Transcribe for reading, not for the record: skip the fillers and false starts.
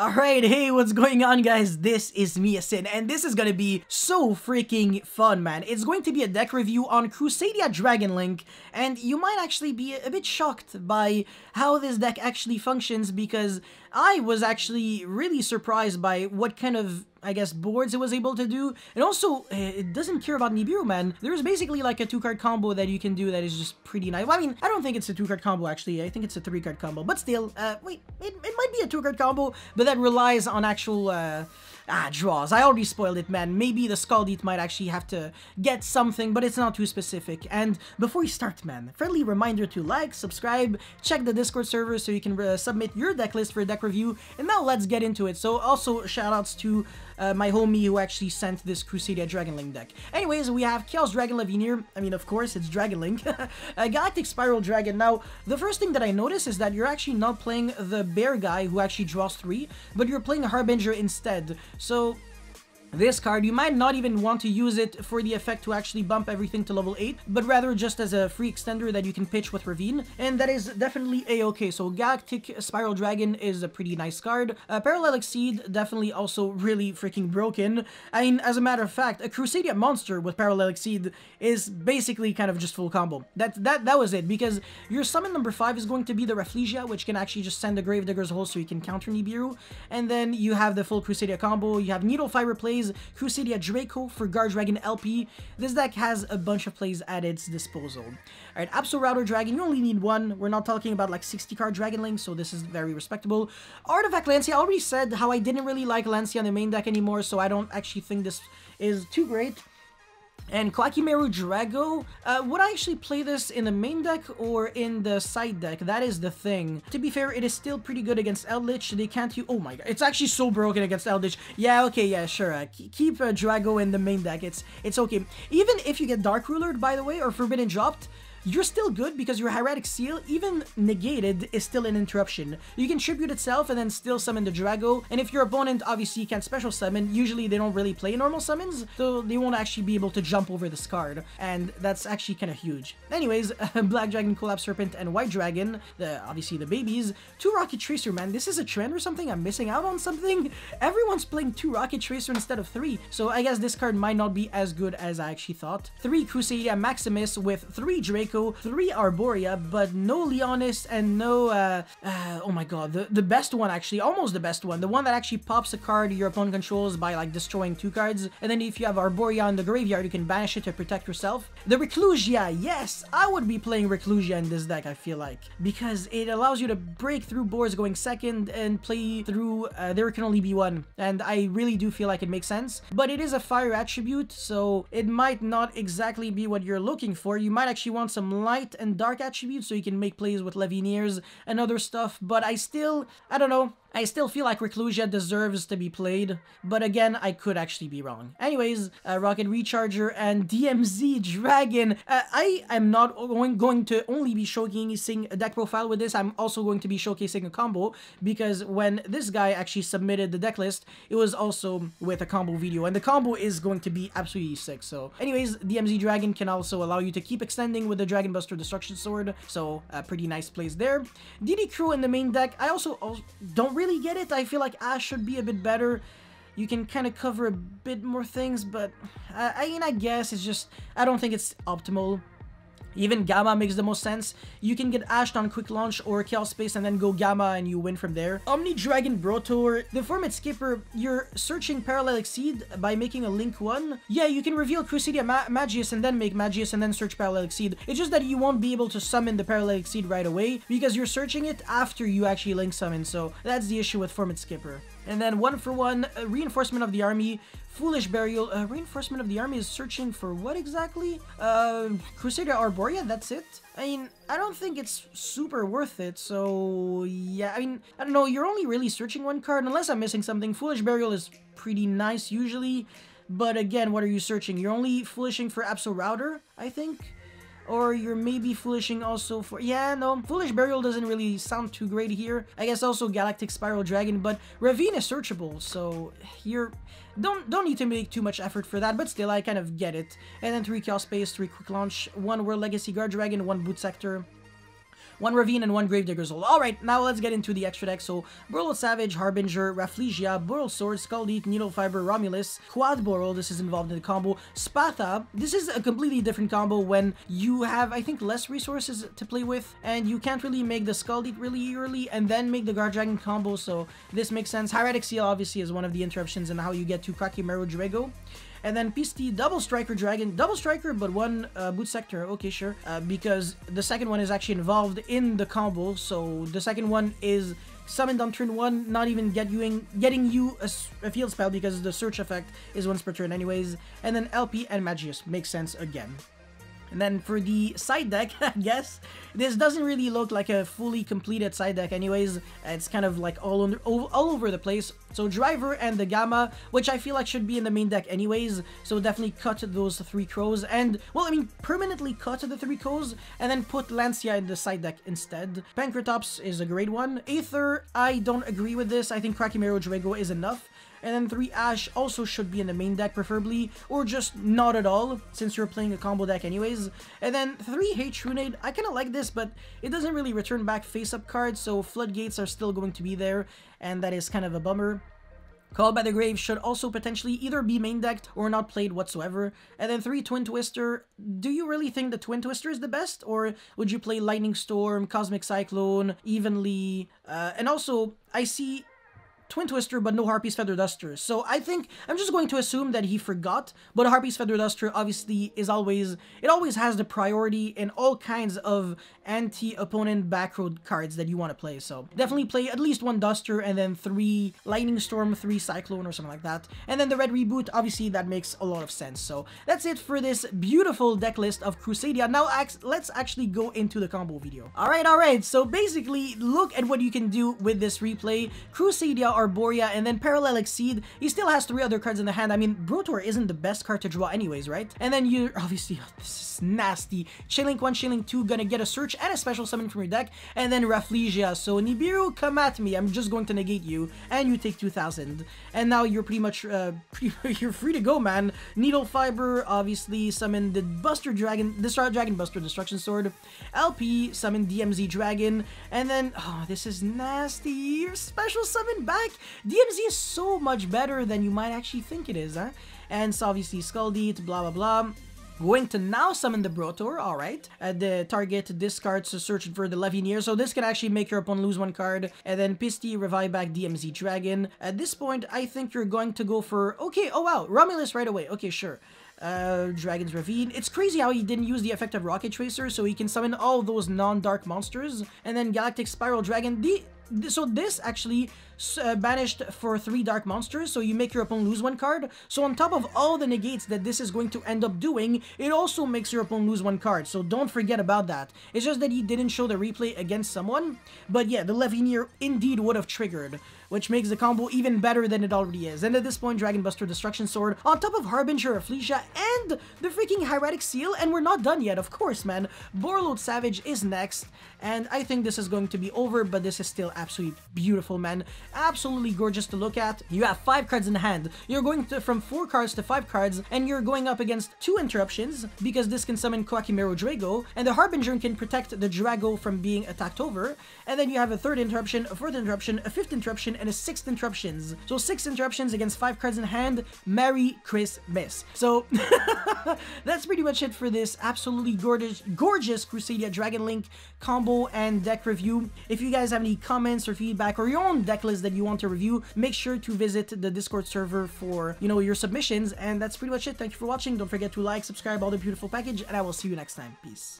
Alright, hey, what's going on, guys? This is Miasin, and this is gonna be so freaking fun, man. It's going to be a deck review on Crusadia Dragonlink, and you might actually be a bit shocked by how this deck actually functions, because I was actually really surprised by what kind of, I guess, boards it was able to do. And also, it doesn't care about Nibiru, man. There's basically like a two-card combo that you can do that is just pretty nice. Well, I mean, I don't think it's a two-card combo, actually. I think it's a three-card combo. But still, wait, it might be a two-card combo, but that relies on actual... draws. I already spoiled it, man. Maybe the Skull Deep might actually have to get something, but it's not too specific. And before you start, man, friendly reminder to like, subscribe, check the Discord server so you can submit your deck list for a deck review. And now let's get into it. So also shoutouts to my homie who actually sent this Crusadia Dragonlink deck. Anyways, we have Chaos Dragon Ravine. I mean, of course, it's Dragonlink. Galactic Spiral Dragon. Now, the first thing that I notice is that you're actually not playing the bear guy who actually draws three, but you're playing Harbinger instead. So this card, you might not even want to use it for the effect to actually bump everything to level 8, but rather just as a free extender that you can pitch with Ravine, and that is definitely a-okay. So Galactic Spiral Dragon is a pretty nice card. Parallelic Seed, definitely also really freaking broken. I mean, as a matter of fact, a Crusadia monster with Parallelic Seed is basically kind of just full combo. That was it, because your summon number 5 is going to be the Rafflesia, which can actually just send the Gravedigger's Hole so you can counter Nibiru, and then you have the full Crusadia combo. You have Needle Fiber plays, Crusadia Draco for Guard Dragon LP. This deck has a bunch of plays at its disposal. Alright, Absol Router Dragon, you only need one. We're not talking about like 60 card Dragonlink, so this is very respectable. Artifact Lancia, I already said how I didn't really like Lancia on the main deck anymore, so I don't actually think this is too great. And Kakimeru Drago, would I actually play this in the main deck or in the side deck? That is the thing. To be fair, it is still pretty good against Eldritch. They can't use... Oh my god, it's actually so broken against Eldritch. Yeah, okay, yeah, sure. Keep Drago in the main deck. It's okay. Even if you get Dark Rulered, by the way, or Forbidden Dropped, you're still good because your Hieratic Seal, even negated, is still an interruption. You can tribute itself and then still summon the Drago, and if your opponent obviously can't special summon, usually they don't really play normal summons, so they won't actually be able to jump over this card, and that's actually kind of huge. Anyways, Black Dragon, Collapse Serpent, and White Dragon, obviously the babies. Two Rocket Tracer, man, this is a trend or something? I'm missing out on something? Everyone's playing two Rocket Tracer instead of three, so I guess this card might not be as good as I actually thought. Three Crusadia Maximus with three Drake, three Arborea, but no Leonis and no oh my god, the best one, actually almost the best one, the one that actually pops a card your opponent controls by like destroying two cards, and then if you have Arborea in the graveyard you can banish it to protect yourself. The Reclusia, yes, I would be playing Reclusia in this deck, I feel like, because it allows you to break through boards going second and play through there can only be one, and I really do feel like it makes sense, but it is a fire attribute, so it might not exactly be what you're looking for. You might actually want some light and dark attributes so you can make plays with Levineers and other stuff, but I don't know, I still feel like Reclusia deserves to be played, but again, I could actually be wrong. Anyways, Rocket Recharger and DMZ Dragon. I am not going to only be showcasing a deck profile with this, I'm also going to be showcasing a combo, because when this guy actually submitted the deck list, it was also with a combo video, and the combo is going to be absolutely sick, so. Anyways, DMZ Dragon can also allow you to keep extending with the Dragon Buster Destruction Sword, so pretty nice plays there. DD Crew in the main deck, I also don't really get it. I feel like Ash should be a bit better. You can kind of cover a bit more things, but I mean, I guess it's just, I don't think it's optimal. Even Gamma makes the most sense. You can get Ashed on Quick Launch or Chaos Space and then go Gamma and you win from there. Omni Dragon Brotor. The Format Skipper, you're searching Parallelic Seed by making a Link 1. Yeah, you can reveal Crusadia Magius and then make Magius and then search Parallelic Seed. It's just that you won't be able to summon the Parallelic Seed right away because you're searching it after you actually Link Summon, so that's the issue with Format Skipper. And then one for one, Reinforcement of the Army, Foolish Burial. Reinforcement of the Army is searching for what exactly? Crusader Arborea, that's it? I mean, I don't think it's super worth it, so yeah, I mean, I don't know, you're only really searching one card, unless I'm missing something. Foolish Burial is pretty nice usually, but again, what are you searching? You're only foolishing for Absol Router, I think? Or you're maybe foolishing also for... Yeah, no. Foolish Burial doesn't really sound too great here. I guess also Galactic Spiral Dragon, but Ravine is searchable, so you're... Don't need to make too much effort for that, but still, I kind of get it. And then 3 Chaos Space, 3 Quick Launch, 1 World Legacy Guard Dragon, 1 Boot Sector, one Ravine, and one Gravedigger Soul. Alright, now let's get into the extra deck. So, Borrel Savage, Harbinger, Rafflesia, Borrel Sword, Skull Deep, Needle Fiber, Romulus, Quad Borrel, this is involved in the combo. Spatha, this is a completely different combo when you have, I think, less resources to play with, and you can't really make the Skull Deep really early, and then make the Guard Dragon combo, so this makes sense. Hieratic Seal, obviously, is one of the interruptions in how you get to Kakimero Drago. And then Pisty double striker dragon, double striker but one boot sector, okay sure, because the second one is actually involved in the combo, so the second one is summoned on turn 1, not even getting you a field spell because the search effect is once per turn anyways. And then LP and Magius, makes sense again. And then for the side deck, I guess, this doesn't really look like a fully completed side deck anyways. It's kind of like all over the place. So Driver and the Gamma, which I feel like should be in the main deck anyways. So definitely cut those three crows and, well, I mean, permanently cut the three crows and then put Lancia in the side deck instead. Pancratops is a great one. Aether, I don't agree with this. I think Kakimero Drago is enough. And then 3 Ash also should be in the main deck preferably, or just not at all, since you're playing a combo deck anyways. And then 3 Hate Trunade, I kinda like this, but it doesn't really return back face-up cards, so Floodgates are still going to be there, and that is kind of a bummer. Called by the Grave should also potentially either be main decked or not played whatsoever. And then 3 Twin Twister, do you really think the Twin Twister is the best? Or would you play Lightning Storm, Cosmic Cyclone, Evenly? And also, I see Twin Twister, but no Harpy's Feather Duster. So I think I'm just going to assume that he forgot, but Harpy's Feather Duster obviously is always, it always has the priority in all kinds of anti-opponent back row cards that you want to play. So definitely play at least one Duster and then 3 Lightning Storm, 3 Cyclone or something like that. And then the Red Reboot, obviously that makes a lot of sense. So that's it for this beautiful deck list of Crusadia. Now let's actually go into the combo video. Alright. So basically look at what you can do with this replay. Crusadia, Arborea, and then Parallelic Seed. He still has 3 other cards in the hand. I mean, Brotor isn't the best card to draw anyways, right? And then you're obviously, oh, this is nasty. Chainlink 1, Chainlink 2, gonna get a search and a special summon from your deck. And then Rafflesia. So Nibiru, come at me. I'm just going to negate you. And you take 2,000. And now you're pretty much, you're free to go, man. Needle Fiber, obviously, summon the Dragon Buster Destruction Sword. LP, summon DMZ Dragon. And then, oh, this is nasty. Your special summon back. DMZ is so much better than you might actually think it is, huh? And so obviously Skull Deep, blah, blah, blah. Going to now summon the Brotor, alright. The target discards to search for the Levineer, so this can actually make your opponent lose 1 card. And then Pisty, revive back DMZ Dragon. At this point, I think you're going to go for, okay, oh wow, Romulus right away, okay, sure. Dragon's Ravine. It's crazy how he didn't use the effect of Rocket Tracer, so he can summon all those non-dark monsters. And then Galactic Spiral Dragon, so this actually banished for 3 dark monsters, so you make your opponent lose 1 card. So on top of all the negates that this is going to end up doing, it also makes your opponent lose 1 card, so don't forget about that. It's just that he didn't show the replay against someone, but yeah, the Levineer indeed would have triggered, which makes the combo even better than it already is. And at this point, Dragon Buster Destruction Sword, on top of Harbinger, Rafflesia, and the freaking Hieratic Seal, and we're not done yet, of course, man. Borload Savage is next, and I think this is going to be over, but this is still absolutely beautiful, man. Absolutely gorgeous to look at. You have 5 cards in hand. You're going from 4 cards to 5 cards, and you're going up against 2 interruptions, because this can summon Kakimero Drago, and the Harbinger can protect the Drago from being attacked over, and then you have a 3rd interruption, a 4th interruption, a 5th interruption, and a 6th interruptions. So 6 interruptions against 5 cards in hand. Merry Christmas. So that's pretty much it for this absolutely gorgeous Crusadia Dragonlink combo and deck review. If you guys have any comments or feedback or your own deck list that you want to review, make sure to visit the Discord server for, you know, your submissions. And that's pretty much it. Thank you for watching. Don't forget to like, subscribe, all the beautiful package, and I will see you next time. Peace.